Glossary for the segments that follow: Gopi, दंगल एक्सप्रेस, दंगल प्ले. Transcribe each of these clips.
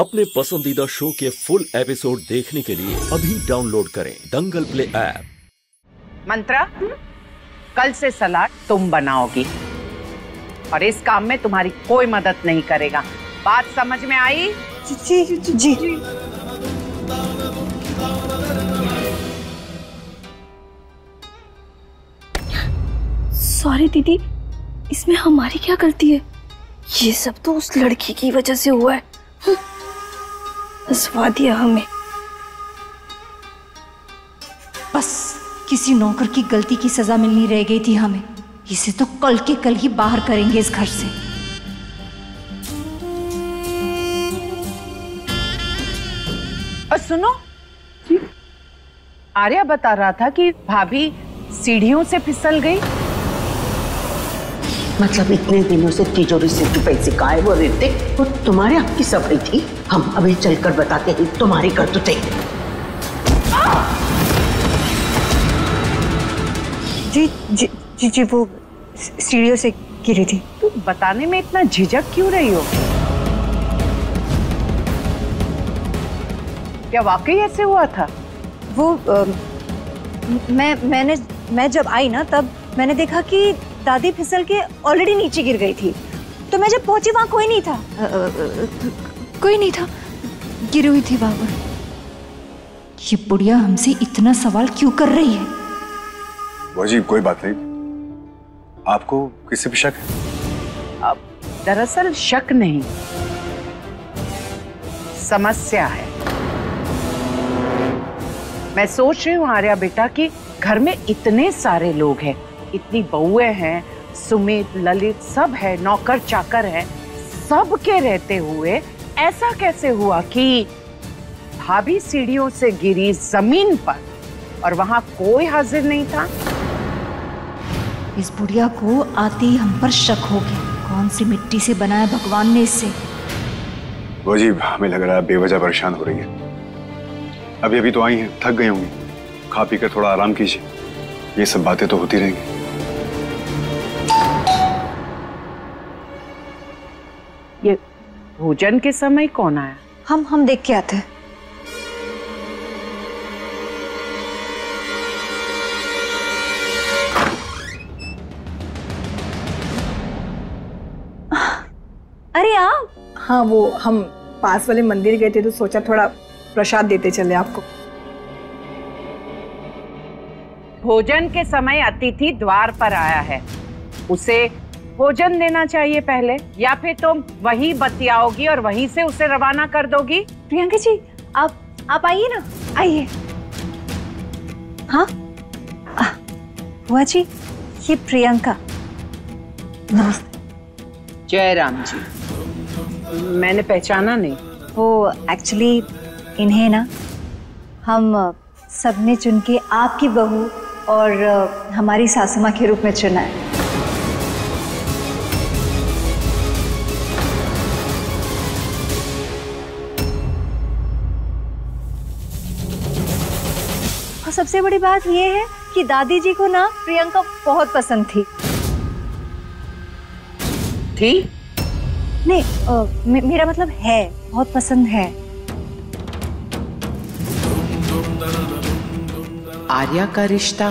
अपने पसंदीदा शो के फुल एपिसोड देखने के लिए अभी डाउनलोड करें दंगल प्ले ऐप। मंत्रा, कल से सलाद तुम बनाओगी और इस काम में तुम्हारी कोई मदद नहीं करेगा। बात समझ में आई? जी। सॉरी दीदी, इसमें हमारी क्या गलती है? ये सब तो उस लड़की की वजह से हुआ है। फंसवा दिया हमें। बस किसी नौकर की गलती की सजा मिलनी रह गई थी हमें। इसे तो कल के कल ही बाहर करेंगे इस घर से। और सुनो, आर्या बता रहा था कि भाभी सीढ़ियों से फिसल गई। मतलब इतने दिनों से तिजोरी से पैसे गायब हो रहे थे, तो तुम्हारे आप की सफाई थी। हम अभी चलकर बताते हैं तुम्हारे करतूते। जी, वो सीढ़ियों से गिरी थी। तुम बताने में इतना झिझक क्यों रही हो? क्या वाकई ऐसे हुआ था? वो मैं जब आई ना, तब मैंने देखा कि दादी फिसल के ऑलरेडी नीचे गिर गई थी। तो मैं जब पहुंची वहां कोई नहीं था, गिरी हुई थी वहां पर। ये बुढ़िया हमसे इतना सवाल क्यों कर रही है? वाजी, कोई बात नहीं। आपको किसी पे शक है? दरअसल शक नहीं, समस्या है। मैं सोच रही हूँ आर्या बेटा कि घर में इतने सारे लोग हैं, इतनी बहुए हैं, सुमित, ललित सब है, नौकर चाकर है, सब के रहते हुए ऐसा कैसे हुआ कि भाभी सीढ़ियों से गिरी जमीन पर और वहां कोई हाजिर नहीं था? इस बुढ़िया को आते ही हम पर शक हो गया। कौन सी मिट्टी से बनाया भगवान ने इसे? वो जी, हमें लग रहा है बेवजह परेशान हो रही है। अभी तो आई है, थक गई होंगी। खा पी कर थोड़ा आराम कीजिए। ये सब बातें तो होती रहेंगी। ये भोजन के समय कौन आया? हम देख के आते हैं। अरे आप? हाँ, वो हम पास वाले मंदिर गए थे तो सोचा थोड़ा प्रसाद देते चले आपको। भोजन के समय अतिथि द्वार पर आया है, उसे भोजन देना चाहिए पहले, या फिर तुम वही बतियाओगी और वहीं से उसे रवाना कर दोगी? प्रियंका जी, आप आइए ना, आइए। हाँ बुआ जी, ये प्रियंका। नमस्ते। जय राम जी। मैंने पहचाना नहीं। वो एक्चुअली इन्हें ना हम सबने चुन के आपकी बहू और हमारी सासू माँ के रूप में चुना है। और सबसे बड़ी बात यह है कि दादी जी को ना प्रियंका बहुत पसंद थी? नहीं, मेरा मतलब है, बहुत पसंद है। आर्या का रिश्ता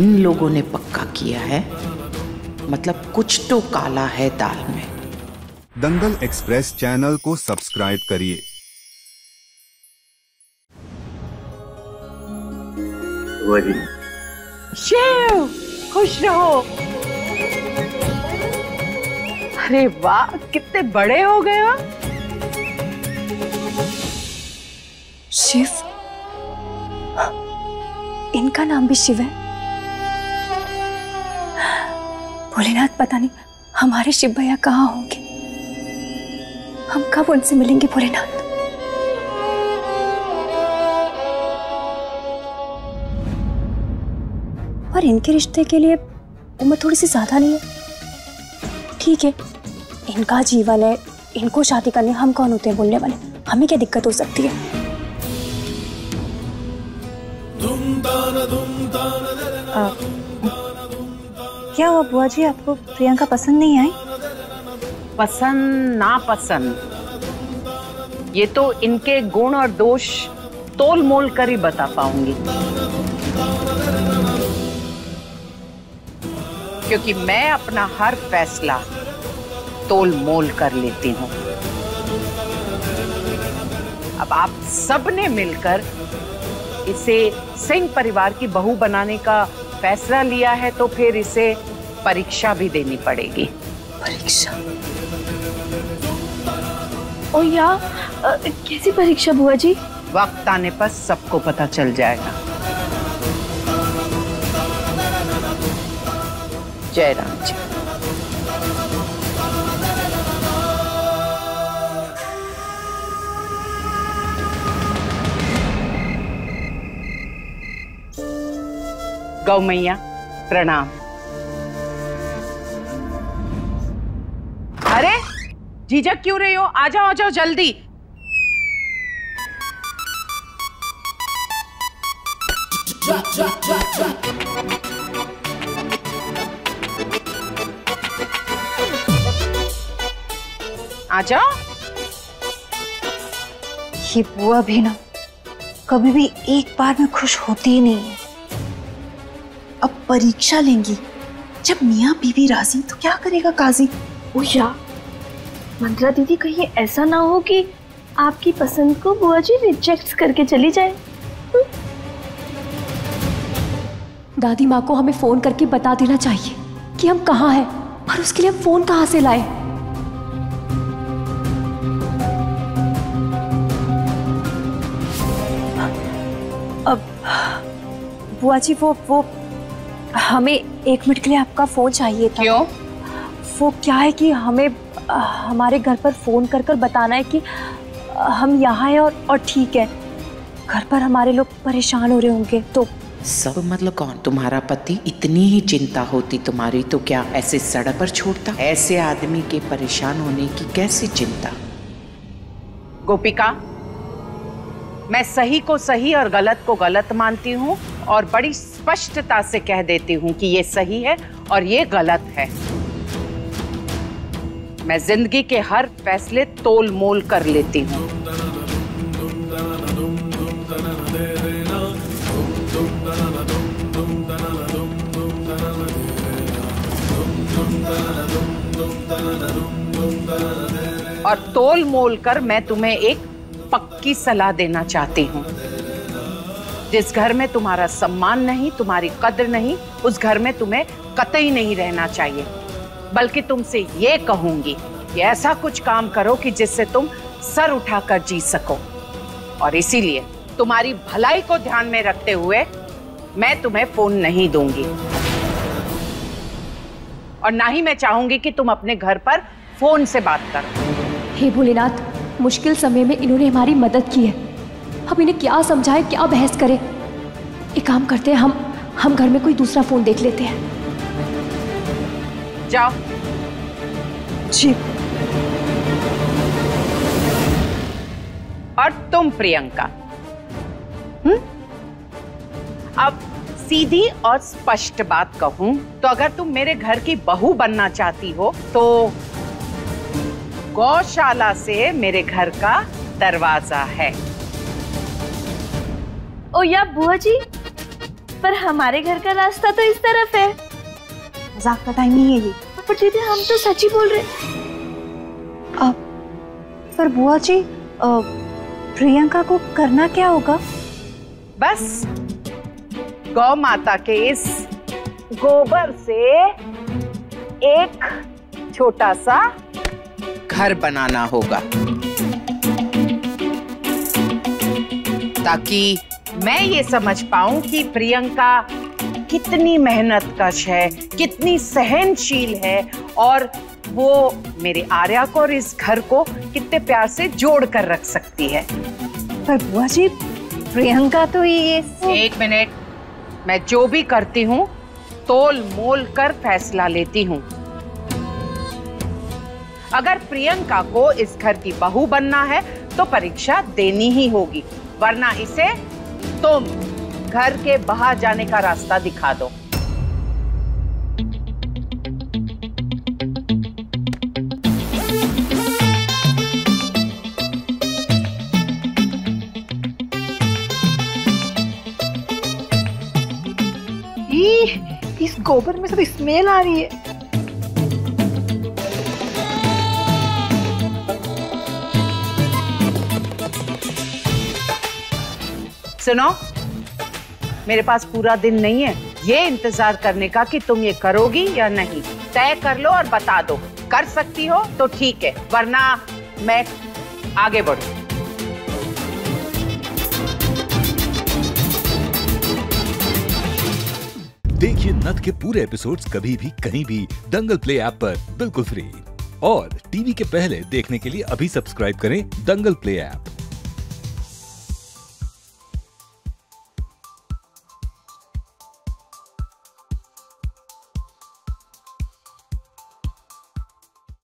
इन लोगों ने पक्का किया है, मतलब कुछ तो काला है दाल में। दंगल एक्सप्रेस चैनल को सब्सक्राइब करिए। शिव, खुश रहो। अरे वाह, कितने बड़े हो गए हो शिव। इनका नाम भी शिव है? भोलेनाथ, पता नहीं हमारे शिव भैया कहाँ होंगे। हम कब उनसे मिलेंगे भोलेनाथ? पर इनके रिश्ते के लिए उम्र थोड़ी सी ज्यादा नहीं है? ठीक है, इनका जीवन है, इनको शादी करने हम कौन होते हैं बोलने वाले? हमें क्या दिक्कत हो सकती है? क्या हुआ बुआ जी, आपको प्रियंका पसंद नहीं आई? पसंद ना पसंद, ये तो इनके गुण और दोष तोल मोल कर ही बता पाऊंगी, क्योंकि मैं अपना हर फैसला तोल मोल कर लेती हूं। अब आप सबने मिलकर इसे सिंह परिवार की बहू बनाने का फैसला लिया है, तो फिर इसे परीक्षा भी देनी पड़ेगी। परीक्षा? ओ यार, कैसी परीक्षा बुआ जी? वक्त आने पर सबको पता चल जाएगा। जय राम जी। गौ मैया प्रणाम। अरे झिझक क्यों रही हो? आ जाओ जल्दी। आ जाओ। ये बुआ भी ना कभी भी एक बार में खुश होती ही नहीं है। अब परीक्षा लेंगी। जब मियाँ बीवी राजी तो क्या करेगा काजी? उषा, मंत्रा दीदी कहीं ऐसा ना हो कि आपकी पसंद को बुआ जी रिजेक्ट करके चली जाए। दादी माँ को हमें फोन करके बता देना चाहिए कि हम कहाँ हैं, पर उसके लिए हम फोन कहाँ से लाए? अब बुआ जी वो हमें एक मिनट के लिए आपका फोन चाहिए था। क्यों? वो क्या है कि हमें हमारे घर पर फोन कर बताना है कि हम यहाँ हैं और ठीक है। घर पर हमारे लोग परेशान हो रहे होंगे तो सब। मतलब कौन? तुम्हारा पति? इतनी ही चिंता होती तुम्हारी तो क्या ऐसे सड़क पर छोड़ता? ऐसे आदमी के परेशान होने की कैसी चिंता? गोपिका, मैं सही को सही और गलत को गलत मानती हूँ और बड़ी स्पष्टता से कह देती हूँ कि ये सही है और ये गलत है। मैं जिंदगी के हर फैसले तोल मोल कर लेती हूँ। और तोल मोल कर मैं तुम्हें एक पक्की सलाह देना चाहती हूँ। जिस घर में तुम्हारा सम्मान नहीं, तुम्हारी कद्र नहीं, उस घर में तुम्हें कतई नहीं रहना चाहिए। बल्कि तुमसे ये कहूंगी कि ऐसा कुछ काम करो कि जिससे तुम सर उठाकर जी सको। और इसीलिए तुम्हारी भलाई को ध्यान में रखते हुए मैं तुम्हें फोन नहीं दूंगी और ना ही मैं चाहूंगी कि तुम अपने घर पर फोन से बात करो। हे भोलेनाथ, मुश्किल समय में इन्होंने हमारी मदद की है। हम इन्हें क्या समझाएं, क्या बहस करें? एक काम करते हैं, हम घर में कोई दूसरा फोन देख लेते हैं। जाओ। जी। और तुम प्रियंका, अब सीधी और स्पष्ट बात कहूं तो अगर तुम मेरे घर की बहू बनना चाहती हो तो गौशाला से मेरे घर का दरवाजा है। ओ या बुआ जी, पर हमारे घर का रास्ता तो इस तरफ है। मजाक का टाइम नहीं है ये। पर दीदी, हम तो सच ही बोल रहे। पर बुआ जी, प्रियंका को करना क्या होगा? बस गौ माता के इस गोबर से एक छोटा सा घर बनाना होगा, ताकि मैं ये समझ पाऊं कि प्रियंका कितनी मेहनत कश है, कितनी सहनशील है और वो मेरे आर्या को और इस घर को कितने प्यार से जोड़ कर रख सकती है। पर बुआ जी, प्रियंका तो ये एक मिनट, मैं जो भी करती हूँ तोल मोल कर फैसला लेती हूँ। अगर प्रियंका को इस घर की बहू बनना है तो परीक्षा देनी ही होगी, वरना इसे तुम घर के बाहर जाने का रास्ता दिखा दो। गोबर में से स्मेल आ रही है। सुनो, मेरे पास पूरा दिन नहीं है ये इंतजार करने का कि तुम ये करोगी या नहीं। तय कर लो और बता दो। कर सकती हो तो ठीक है, वरना मैं आगे बढ़ूं। देखिए नट के पूरे एपिसोड्स कभी भी कहीं भी दंगल प्ले ऐप पर बिल्कुल फ्री, और टीवी के पहले देखने के लिए अभी सब्सक्राइब करें दंगल प्ले ऐप।